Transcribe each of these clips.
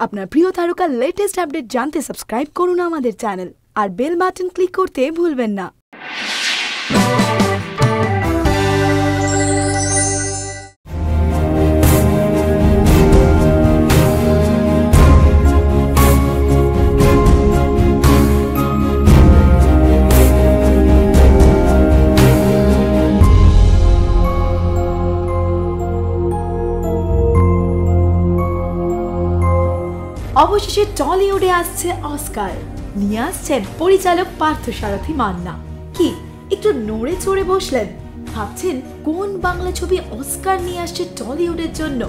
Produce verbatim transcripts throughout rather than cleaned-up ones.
अपना प्रिय तारका लेटेस्ट अपडेट जानते सबस्क्राइब करुन आमादेर चैनल और बेल बाटन क्लिक करते भूलबेन ना। अवशेषे टलिउडे आसছে অস্কার নিয়ে আসছেন পরিচালক পার্থ সারথী মান্না। কি একটু নড়ে চড়ে বসলেন, ভাবছেন কোন বাংলা ছবি অস্কার নিয়ে আসছে টলিউডের জন্য?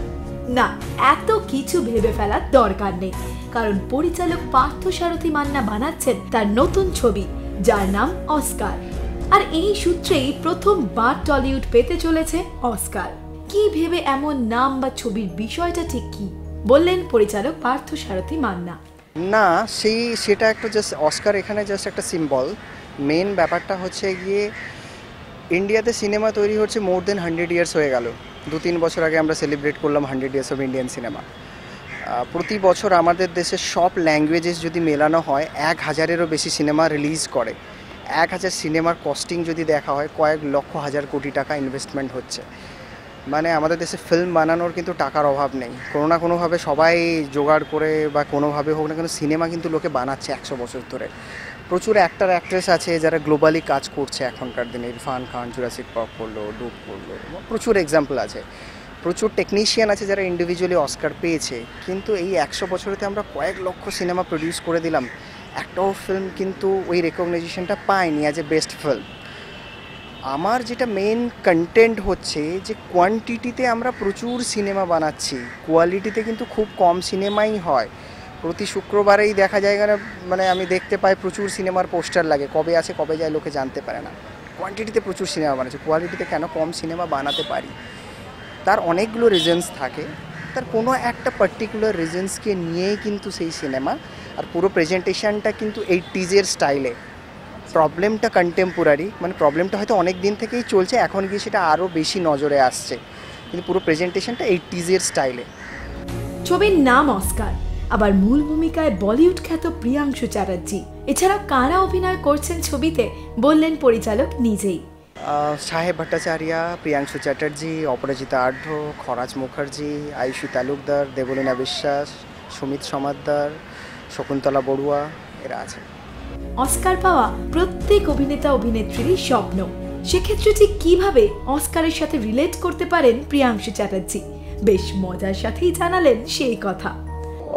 না, এত কিছু ভেবে ফেলার দরকার নেই, কারণ পরিচালক পার্থ সারথী মান্না বানাচ্ছেন তার নতুন ছবি যার নাম অস্কার। আর এই সূত্রেই প্রথমবার টলিউড পেতে চলেছে অস্কার। কি ভেবে এমন নাম বা ছবির বিষয়টা ঠিক কি বললেন পরিচালক পার্থ সারথী মান্না। না, সেই সেটা একটা জাস্ট অস্কার এখানে জাস্ট একটা সিম্বল। মেন ব্যাপারটা হচ্ছে গিয়ে ইন্ডিয়াতে সিনেমা তৈরি হচ্ছে মোর দেন হান্ড্রেড ইয়ার্স হয়ে গেল। দু তিন বছর আগে আমরা সেলিব্রেট করলাম hundred years of Indian cinema. প্রতি বছর আমাদের দেশের সব ল্যাঙ্গুয়েজেস যদি মেলানো হয় এক হাজারেরও বেশি সিনেমা রিলিজ করে। এক হাজার সিনেমার কস্টিং যদি দেখা হয় কয়েক লক্ষ হাজার কোটি টাকা ইনভেস্টমেন্ট হচ্ছে। মানে আমাদের দেশে ফিল্ম বানানোর কিন্তু টাকার অভাব নেই, কোনো না কোনোভাবে সবাই জোগাড় করে বা কোনোভাবে হোক না কেন সিনেমা কিন্তু লোকে বানাচ্ছে একশো বছর ধরে। প্রচুর অ্যাক্টার অ্যাক্ট্রেস আছে যারা গ্লোবালি কাজ করছে এখনকার দিনে। ইরফান খান জুরাসিক পার্ক করলো, ডুব করলো, প্রচুর এক্সাম্পল আছে। প্রচুর টেকনিশিয়ান আছে যারা ইন্ডিভিজুয়ালি অস্কার পেয়েছে। কিন্তু এই একশো বছরেতে আমরা কয়েক লক্ষ সিনেমা প্রডিউস করে দিলাম, একটাও ফিল্ম কিন্তু ওই রেকগনাইজেশনটা পায়নি অ্যাজ এ বেস্ট ফিল্ম। আমার যেটা মেন কন্টেন্ট হচ্ছে যে কোয়ান্টিটিতে আমরা প্রচুর সিনেমা বানাচ্ছি, কোয়ালিটিতে কিন্তু খুব কম সিনেমাই হয়। প্রতি শুক্রবারেই দেখা যায়, কারণ মানে আমি দেখতে পাই প্রচুর সিনেমার পোস্টার লাগে, কবে আছে কবে যায় লোকে জানতে পারে না। কোয়ান্টিটিতে প্রচুর সিনেমা বানাচ্ছে, কোয়ালিটিতে কেন কম সিনেমা বানাতে পারি? তার অনেকগুলো রিজনস থাকে, তার কোনো একটা পার্টিকুলার রিজনসকে নিয়েই কিন্তু সেই সিনেমা। আর পুরো প্রেজেন্টেশনটা কিন্তু এইটিজের স্টাইলে। প্রবলেমটা কন্টেম্পোরারি, মানে প্রবলেমটা হয়তো অনেক দিন থেকেই চলছে, এখন গিয়ে সেটা আরও বেশি নজরে আসছে, কিন্তু পুরো প্রেজেন্টেশনটা এইটিজের স্টাইলে। ছবির নাম অস্কার, আবার মূল ভূমিকায় বলিউড খ্যাত প্রিয়াংশু চ্যাটার্জি। এছাড়া কারা অভিনয় করছেন ছবিতে বললেন পরিচালক নিজেই। সাহেব ভট্টাচার্য, প্রিয়াংশু চ্যাটার্জি, অপরাজিতা আঢ্য, খরাজ মুখার্জি, আয়ুষী তালুকদার, দেবলীনা বিশ্বাস, সুমিত সমাদ্দার, শকুন্তলা বড়ুয়া, এরা আছে। অস্কার পাওয়া প্রত্যেক অভিনেতা অভিনেত্রীরই স্বপ্ন। সেক্ষেত্রে ঠিক কিভাবে অস্কারের সাথে রিলেট করতে পারেন প্রিয়াংশু চ্যাটার্জি বেশ মজার সাথেই জানালেন সেই কথা।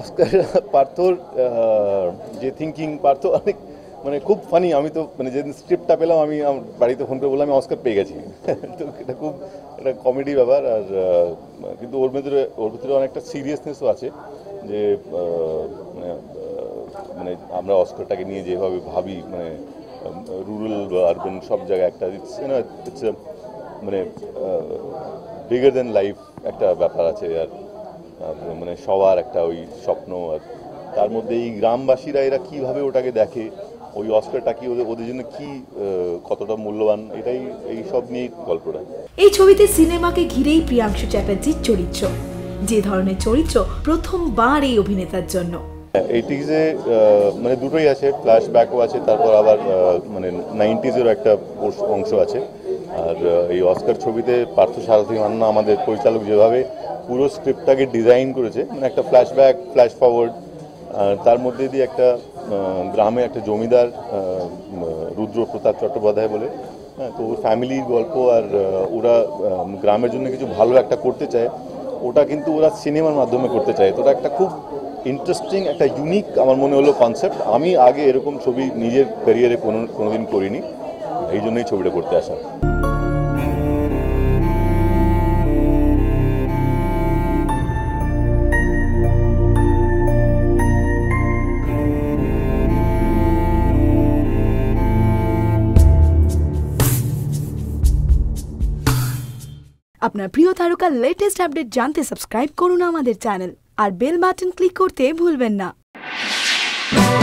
অস্কার পার্থর যে থিঙ্কিং, পার্থ অনেক মানে খুব ফানি। আমি তো মানে যেদিন স্ক্রিপ্টটা পেলাম আমি বাড়িতে ফোন করে বললাম আমি অস্কার পেয়ে গেছি। তো এটা খুব একটা কমেডি ব্যাপার। আর কিন্তু ওর ভিতরে ওর ভিতরে অনেকটা সিরিয়াসনেসও আছে, যে মানে আমরা অস্কারটাকে নিয়ে যেভাবে ভাবি, মানে রুরাল বা আরবান সব জায়গায় একটা ইটস ইউ নো ইটস মানে বিগার দ্যান লাইফ একটা ব্যাপার আছে। আর মানে সবার একটা ওই স্বপ্ন, আর তার মধ্যে এই গ্রামবাসীরা এরা কীভাবে ওটাকে দেখে, ওই অস্কারটা কি ওদের ওদের জন্য কি কতটা মূল্যবান, এটাই এই সব নিয়ে গল্পটা। এই ছবিতে সিনেমাকে ঘিরেই প্রিয়াংশু চ্যাটার্জির চরিত্র, যে ধরনের চরিত্র প্রথমবার এই অভিনেতার জন্য। এইটিজে মানে দুটোই আছে, ফ্ল্যাশব্যাকও আছে, তারপর আবার মানে নাইনটিজেরও একটা অংশ আছে। আর এই অস্কার ছবিতে পার্থ সারথী মান্না আমাদের পরিচালক যেভাবে পুরো স্ক্রিপ্টটাকে ডিজাইন করেছে, মানে একটা ফ্ল্যাশব্যাক, ফ্ল্যাশ ফরওয়ার্ড, তার মধ্যে দিয়ে একটা গ্রামে একটা জমিদার রুদ্র প্রতাপ চট্টোপাধ্যায় বলে, হ্যাঁ, তো ওর ফ্যামিলির গল্প। আর ওরা গ্রামের জন্য কিছু ভালো একটা করতে চায়, ওটা কিন্তু ওরা সিনেমার মাধ্যমে করতে চায়। তো ওটা একটা খুব ইন্টারেস্টিং, একটা ইউনিক আমার মনে হলো কনসেপ্ট। আমি আগে এরকম ছবি নিজের ক্যারিয়ারে কোনো কোনোদিন করিনি, এই জন্যই ছবিটা করতে আসা। আপনার প্রিয় তারকার লেটেস্ট আপডেট জানতে সাবস্ক্রাইব করুন আমাদের চ্যানেল আর বেল বাটন ক্লিক করতে ভুলবেন না।